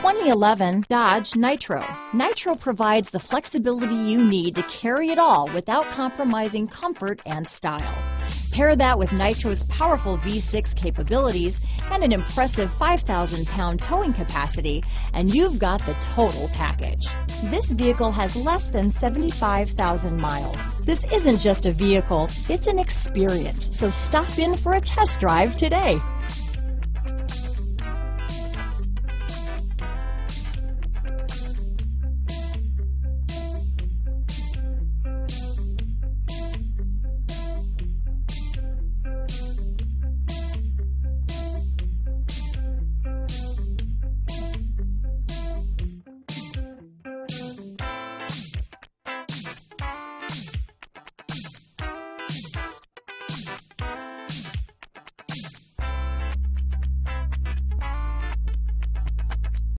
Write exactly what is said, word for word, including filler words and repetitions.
twenty eleven Dodge Nitro. Nitro provides the flexibility you need to carry it all without compromising comfort and style. Pair that with Nitro's powerful V six capabilities and an impressive five thousand pound towing capacity, and you've got the total package. This vehicle has less than seventy-five thousand miles. This isn't just a vehicle, it's an experience, so stop in for a test drive today.